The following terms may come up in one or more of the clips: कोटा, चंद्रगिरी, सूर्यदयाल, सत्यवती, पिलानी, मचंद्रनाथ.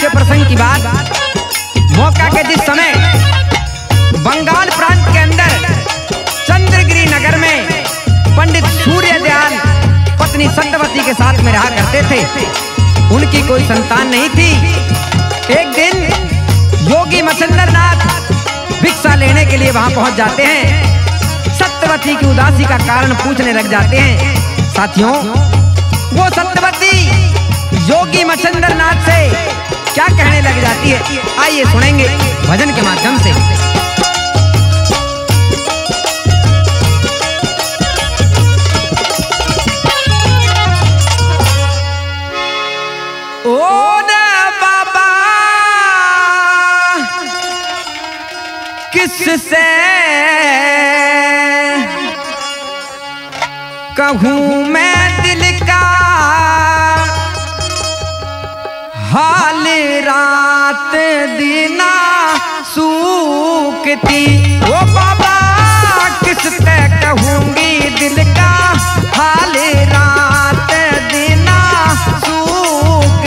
मुख्य प्रसंग की बात, मौका के जिस समय बंगाल प्रांत के अंदर चंद्रगिरी नगर में पंडित सूर्यदयाल पत्नी सत्यवती के साथ में रहा करते थे। उनकी कोई संतान नहीं थी। एक दिन योगी मचंद्रनाथ भिक्षा लेने के लिए वहां पहुंच जाते हैं। सत्यवती की उदासी का कारण पूछने लग जाते हैं। साथियों, वो सत्यवती योगी मचंद्रनाथ से क्या कहने लग जाती है, आइए सुनेंगे भजन के माध्यम से। किससे कहूँ मैं दिल का हाल, रात दीना सूखती। ओ बाबा किससे कहूँगी दिल का हाल, रात दीना सूखती।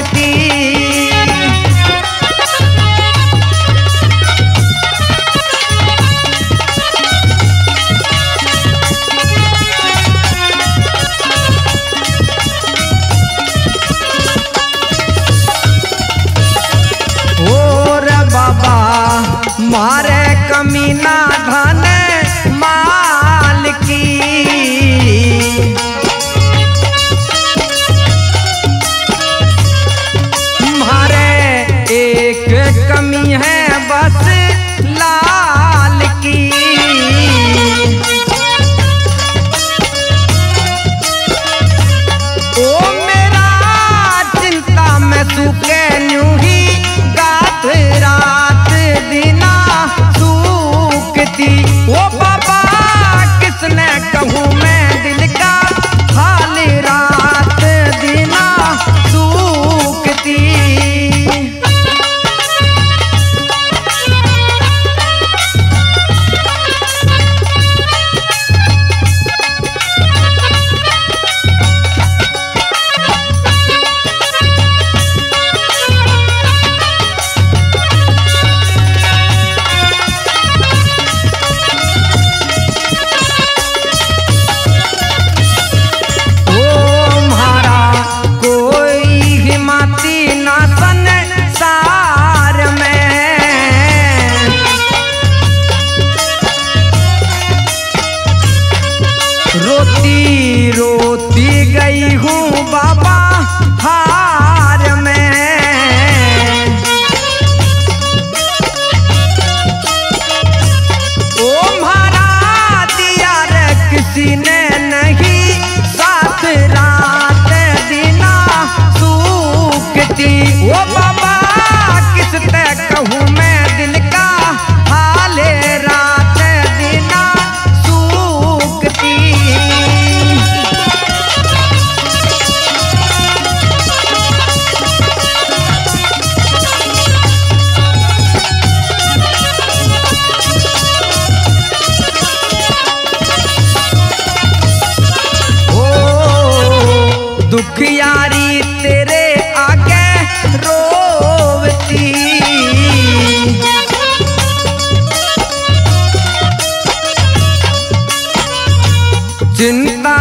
मारे कमीना धन माल की, मारे एक कमी है बस लाल की। ओ मेरा चिंता में सूखे न्यूं ही गात रात दीना सूखती। ओ बाबा किसने कहूँ मैं दिल का हाल, रात दीना सूखती। दुखियारी तेरे आगे रोवती, चिंता